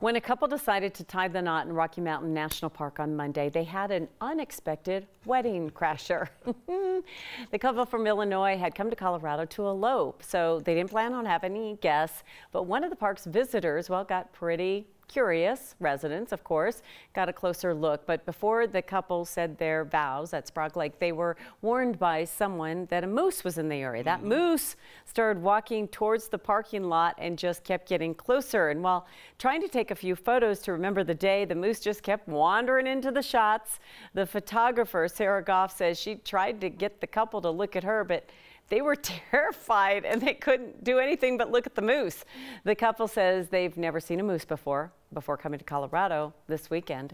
When a couple decided to tie the knot in Rocky Mountain National Park on Monday, they had an unexpected wedding crasher. The couple from Illinois had come to Colorado to elope, so they didn't plan on having any guests. But one of the park's visitors, well, got pretty curious. Residents, of course, got a closer look. But before the couple said their vows at Sprague Lake, they were warned by someone that a moose was in the area. That moose started walking towards the parking lot and just kept getting closer. And while trying to take a few photos to remember the day, the moose just kept wandering into the shots. The photographer, Sarah Goff, says she tried to get the couple to look at her, but they were terrified and they couldn't do anything but look at the moose. The couple says they've never seen a moose before coming to Colorado this weekend.